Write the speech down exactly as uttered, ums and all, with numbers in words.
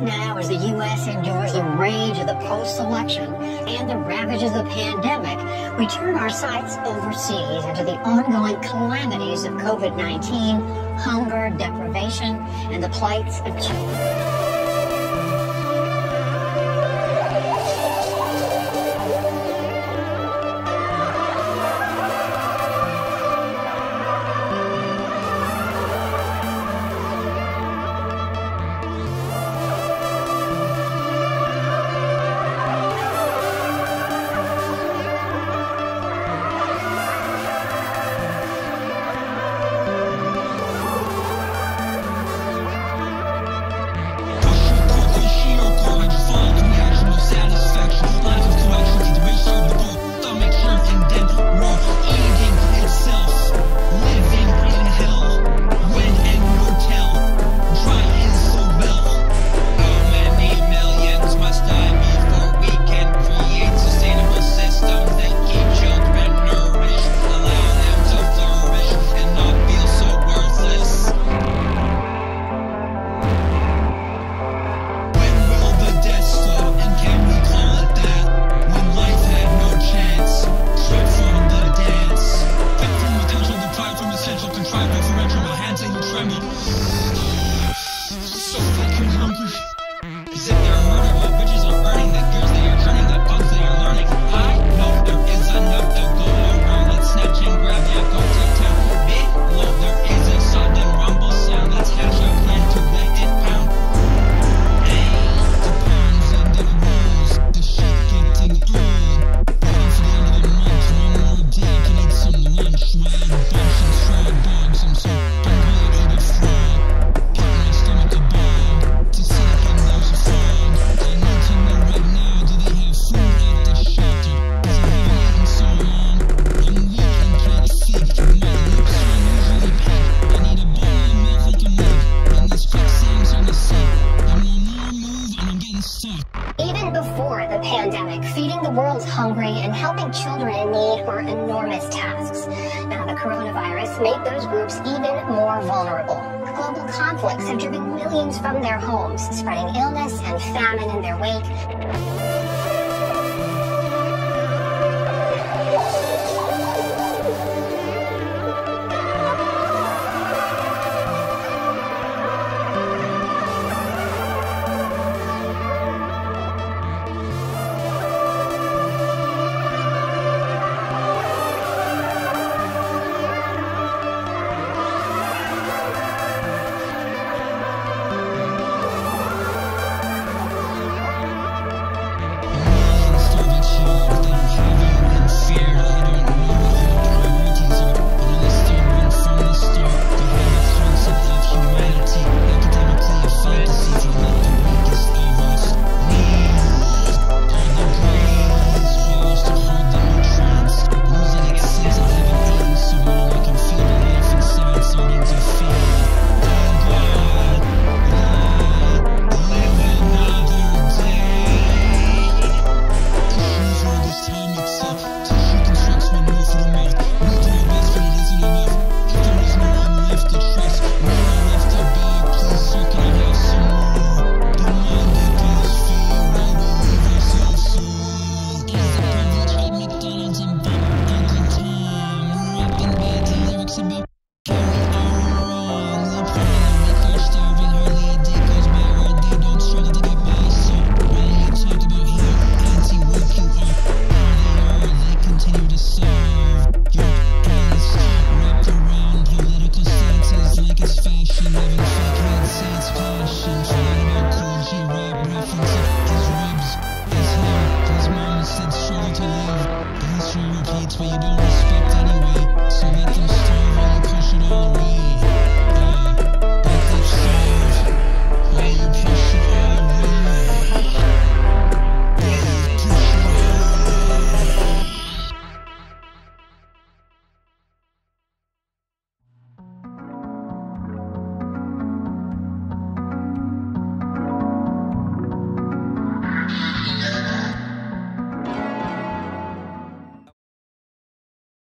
now as the U S endures the rage of the post-election and the ravages of the pandemic, we turn our sights overseas into the ongoing calamities of COVID nineteen, hunger, deprivation, and the plights of children. Even before the pandemic, feeding the world's hungry and helping children in need were enormous tasks. Now, the coronavirus made those groups even more vulnerable. Global conflicts have driven millions from their homes, spreading illness and famine in their wake.